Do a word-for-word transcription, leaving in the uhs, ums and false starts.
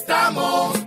estamos.